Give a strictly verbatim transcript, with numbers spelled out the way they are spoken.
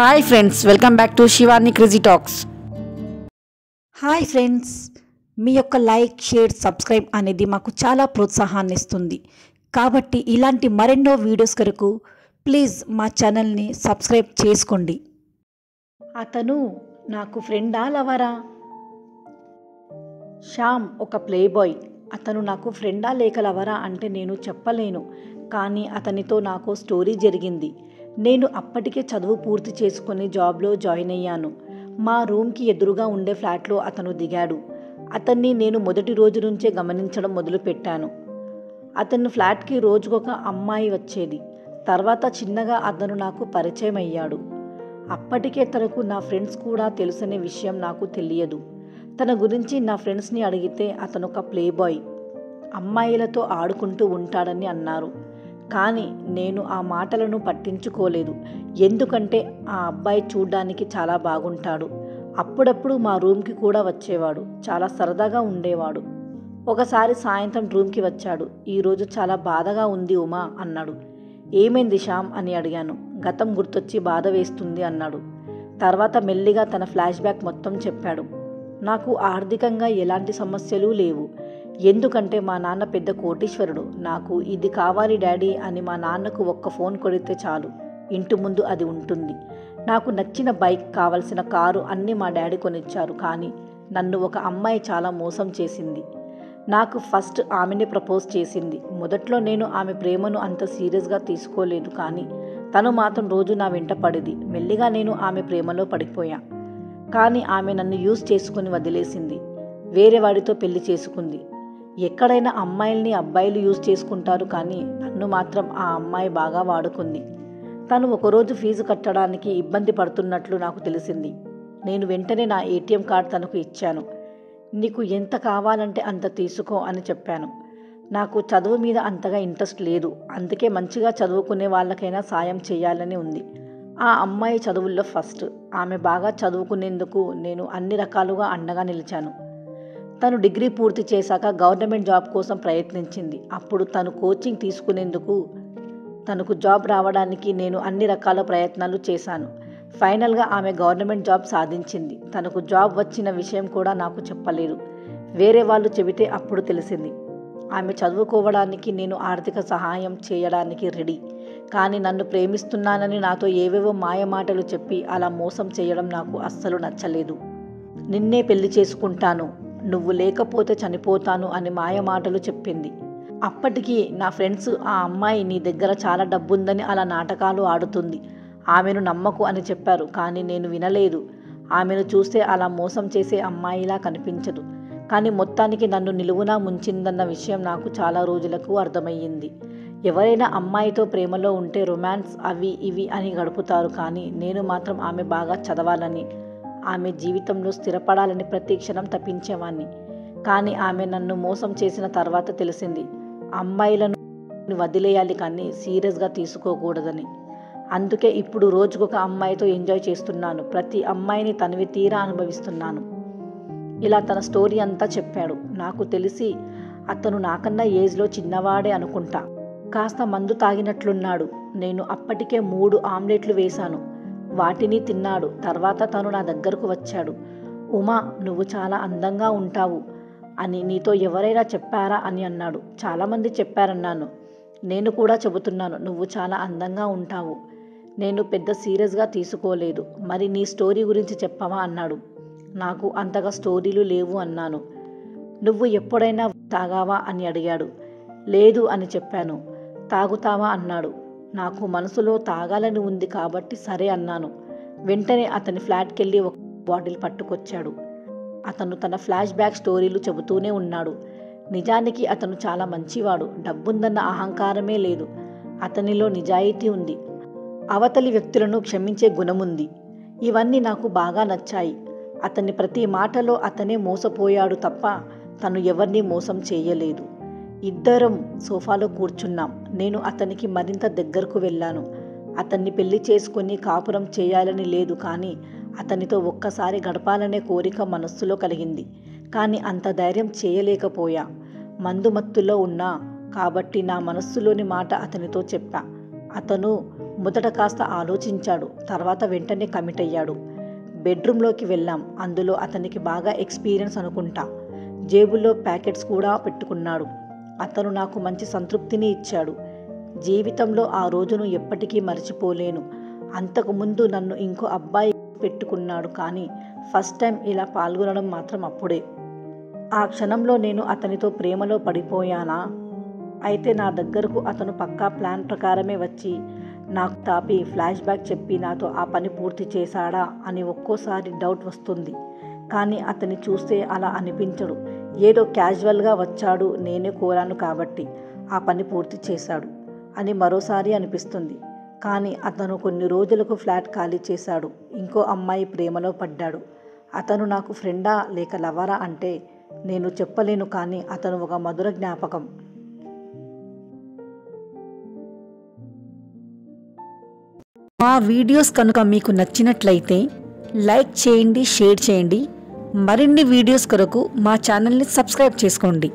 Hi friends, welcome back to Shivani Crazy Talks. Hi friends, మీ యొక్క like share subscribe అనేది మాకు చాలా ప్రోత్సాహాన్ని ఇస్తుంది. కాబట్టి ఇలాంటి మరెన్నో వీడియోస్ కొరకు ప్లీజ్ మా ఛానల్ని సబ్స్క్రైబ్ చేసుకోండి. అతను నాకు ఫ్రెండా లవరా? శ్యామ్ ఒక ప్లే బాయ్. అతను నాకు ఫ్రెండా లేక లవరా అంటే నేను చెప్పలేను, కానీ అతనితో నాకు స్టోరీ జరిగింది. నేను అప్పటికే చదువు పూర్తి చేసుకొని జాబ్లో జాయిన్ అయ్యాను. మా రూమ్కి ఎదురుగా ఉండే ఫ్లాట్లో అతను దిగాడు. అతన్ని నేను మొదటి రోజు నుంచే గమనించడం మొదలుపెట్టాను. అతను ఫ్లాట్కి రోజుకొక అమ్మాయి వచ్చేది. తర్వాత చిన్నగా అతను నాకు పరిచయం అయ్యాడు. అప్పటికే తనకు నా ఫ్రెండ్స్ కూడా తెలుసనే విషయం నాకు తెలియదు. తన గురించి నా ఫ్రెండ్స్ని అడిగితే అతను ఒక ప్లే బాయ్, అమ్మాయిలతో ఆడుకుంటూ ఉంటాడని అన్నారు. కానీ నేను ఆ మాటలను పట్టించుకోలేదు, ఎందుకంటే ఆ అబ్బాయి చూడ్డానికి చాలా బాగుంటాడు. అప్పుడప్పుడు మా రూమ్కి కూడా వచ్చేవాడు, చాలా సరదాగా ఉండేవాడు. ఒకసారి సాయంత్రం రూమ్కి వచ్చాడు. ఈరోజు చాలా బాధగా ఉంది ఉమా అన్నాడు. ఏమైంది శ్యామ్ అని అడిగాను. గతం గుర్తొచ్చి బాధ వేస్తుంది అన్నాడు. తర్వాత మెల్లిగా తన ఫ్లాష్ బ్యాక్ మొత్తం చెప్పాడు. నాకు ఆర్థికంగా ఎలాంటి సమస్యలు లేవు, ఎందుకంటే మా నాన్న పెద్ద కోటీశ్వరుడు. నాకు ఇది కావాలి డాడీ అని మా నాన్నకు ఒక్క ఫోన్ కొడితే చాలు, ఇంటి ముందు అది ఉంటుంది. నాకు నచ్చిన బైక్, కావలసిన కారు అన్నీ మా డాడీ కొనిచ్చారు. కానీ నన్ను ఒక అమ్మాయి చాలా మోసం చేసింది. నాకు ఫస్ట్ ఆమెనే ప్రపోజ్ చేసింది. మొదట్లో నేను ఆమె ప్రేమను అంత సీరియస్గా తీసుకోలేదు, కానీ తను మాత్రం రోజు నా వెంట పడేది. మెల్లిగా నేను ఆమె ప్రేమలో పడిపోయా, కానీ ఆమె నన్ను యూజ్ చేసుకుని వదిలేసింది, వేరే వాడితో పెళ్లి చేసుకుంది. ఎక్కడైనా అమ్మాయిల్ని అబ్బాయిలు యూజ్ చేసుకుంటారు, కానీ నన్ను మాత్రం ఆ అమ్మాయి బాగా వాడుకుంది. తను ఒకరోజు ఫీజు కట్టడానికి ఇబ్బంది పడుతున్నట్లు నాకు తెలిసింది. నేను వెంటనే నా ఏటీఎం కార్డు తనకు ఇచ్చాను. నీకు ఎంత కావాలంటే అంత తీసుకో అని చెప్పాను. నాకు చదువు మీద అంతగా ఇంట్రెస్ట్ లేదు, అందుకే మంచిగా చదువుకునే వాళ్ళకైనా సాయం చేయాలని ఉంది. ఆ అమ్మాయి చదువుల్లో ఫస్ట్, ఆమె బాగా చదువుకునేందుకు నేను అన్ని రకాలుగా అండగా నిలిచాను. తను డిగ్రీ పూర్తి చేశాక గవర్నమెంట్ జాబ్ కోసం ప్రయత్నించింది. అప్పుడు తను కోచింగ్ తీసుకునేందుకు తనకు జాబ్ రావడానికి నేను అన్ని రకాల ప్రయత్నాలు చేశాను. ఫైనల్గా ఆమె గవర్నమెంట్ జాబ్ సాధించింది. తనకు జాబ్ వచ్చిన విషయం కూడా నాకు చెప్పలేదు, వేరే వాళ్ళు చెబితే అప్పుడు తెలిసింది. ఆమె చదువుకోవడానికి నేను ఆర్థిక సహాయం చేయడానికి రెడీ, కానీ నన్ను ప్రేమిస్తున్నానని నాతో ఏవేవో మాయ మాటలు చెప్పి అలా మోసం చేయడం నాకు అస్సలు నచ్చలేదు. నిన్నే పెళ్లి చేసుకుంటాను, నువ్వు లేకపోతే చనిపోతాను అని మాయ మాటలు చెప్పింది. అప్పటికి నా ఫ్రెండ్స్ ఆ అమ్మాయి నీ దగ్గర చాలా డబ్బుందని అలా నాటకాలు ఆడుతుంది, ఆమెను నమ్మకు అని చెప్పారు. కానీ నేను వినలేదు. ఆమెను చూస్తే అలా మోసం చేసే అమ్మాయిలా కనిపించదు, కానీ మొత్తానికి నన్ను నిలువునా ముంచిందన్న విషయం నాకు చాలా రోజులకు అర్థమయ్యింది. ఎవరైనా అమ్మాయితో ప్రేమలో ఉంటే రొమాన్స్ అవి ఇవి అని గడుపుతారు, కానీ నేను మాత్రం ఆమె బాగా చదవాలని, ఆమె జీవితంలో స్థిరపడాలని ప్రతి క్షణం తప్పించేవాణ్ణి. కానీ ఆమె నన్ను మోసం చేసిన తర్వాత తెలిసింది, అమ్మాయిలను వదిలేయాలి కానీ సీరియస్గా తీసుకోకూడదని. అందుకే ఇప్పుడు రోజుకొక అమ్మాయితో ఎంజాయ్ చేస్తున్నాను, ప్రతి అమ్మాయిని తనవి తీరా అనుభవిస్తున్నాను. ఇలా తన స్టోరీ అంతా చెప్పాడు. నాకు తెలిసి అతను నాకన్నా ఏజ్లో చిన్నవాడే అనుకుంటా. కాస్త మందు తాగినట్లున్నాడు. నేను అప్పటికే మూడు ఆమ్లెట్లు వేశాను, వాటిని తిన్నాడు. తర్వాత తను నా దగ్గరకు వచ్చాడు. ఉమా, నువ్వు చాలా అందంగా ఉంటావు అని నీతో ఎవరైనా చెప్పారా అని అన్నాడు. చాలామంది చెప్పారన్నాను. నేను కూడా చెబుతున్నాను, నువ్వు చాలా అందంగా ఉంటావు. నేను పెద్ద సీరియస్గా తీసుకోలేదు. మరి నీ స్టోరీ గురించి చెప్పవా అన్నాడు. నాకు అంతగా స్టోరీలు లేవు అన్నాను. నువ్వు ఎప్పుడైనా తాగావా అని అడిగాడు. లేదు అని చెప్పాను. తాగుతావా అన్నాడు. నాకు మనసులో తాగాలని ఉంది, కాబట్టి సరే అన్నాను. వెంటనే అతని ఫ్లాట్కి వెళ్ళి ఒక బాటిల్ పట్టుకొచ్చాడు. అతను తన ఫ్లాష్ బ్యాక్ స్టోరీలు చెబుతూనే ఉన్నాడు. నిజానికి అతను చాలా మంచివాడు, డబ్బుందన్న అహంకారమే లేదు, అతనిలో నిజాయితీ ఉంది, అవతలి వ్యక్తులను క్షమించే గుణముంది. ఇవన్నీ నాకు బాగా నచ్చాయి. అతని ప్రతి మాటలో అతనే మోసపోయాడు తప్ప తను ఎవరిని మోసం చేయలేదు. ఇద్దరం సోఫాలో కూర్చున్నాం. నేను అతనికి మరింత దగ్గరకు వెళ్ళాను. అతన్ని పెళ్లి చేసుకుని కాపురం చేయాలని లేదు, కానీ అతనితో ఒక్కసారి గడపాలనే కోరిక మనస్సులో కలిగింది. కానీ అంత ధైర్యం చేయలేకపోయా, మందుమత్తులో ఉన్నా కాబట్టి. నా మనస్సులోని మాట అతనితో చెప్పా. అతను మొదట కాస్త ఆలోచించాడు, తర్వాత వెంటనే కమిట్ అయ్యాడు. బెడ్రూమ్లోకి వెళ్ళాం. అందులో అతనికి బాగా ఎక్స్పీరియన్స్ అనుకుంటా. జేబుల్లో ప్యాకెట్స్ కూడా పెట్టుకున్నాడు. అతను నాకు మంచి సంతృప్తిని ఇచ్చాడు. జీవితంలో ఆ రోజును ఎప్పటికీ మర్చిపోలేను. అంతకుముందు నన్ను ఇంకో అబ్బాయి పెట్టుకున్నాడు, కానీ ఫస్ట్ టైం ఇలా పాల్గొనడం మాత్రం అప్పుడే. ఆ క్షణంలో నేను అతనితో ప్రేమలో పడిపోయానా? అయితే నా దగ్గరకు అతను పక్కా ప్లాన్ ప్రకారమే వచ్చి నాకు తాపి ఫ్లాష్ బ్యాక్ చెప్పి నాతో ఆ పని పూర్తి చేశాడా అని ఒక్కోసారి డౌట్ వస్తుంది. కానీ అతన్ని చూస్తే అలా అనిపించడు. ఏదో క్యాజువల్గా వచ్చాడు, నేనే కోరాను కాబట్టి ఆ పని పూర్తి చేశాడు అని మరోసారి అనిపిస్తుంది. కానీ అతను కొన్ని రోజులకు ఫ్లాట్ ఖాళీ చేశాడు. ఇంకో అమ్మాయి ప్రేమలో పడ్డాడు. అతను నాకు ఫ్రెండా లేక లవరా అంటే నేను చెప్పలేను, కానీ అతను ఒక మధుర జ్ఞాపకం. మా వీడియోస్ కనుక మీకు నచ్చినట్లయితే లైక్ చేయండి, షేర్ చేయండి. మరిన్ని వీడియోస్ కొరకు మా ఛానల్ని సబ్స్క్రైబ్ చేసుకోండి.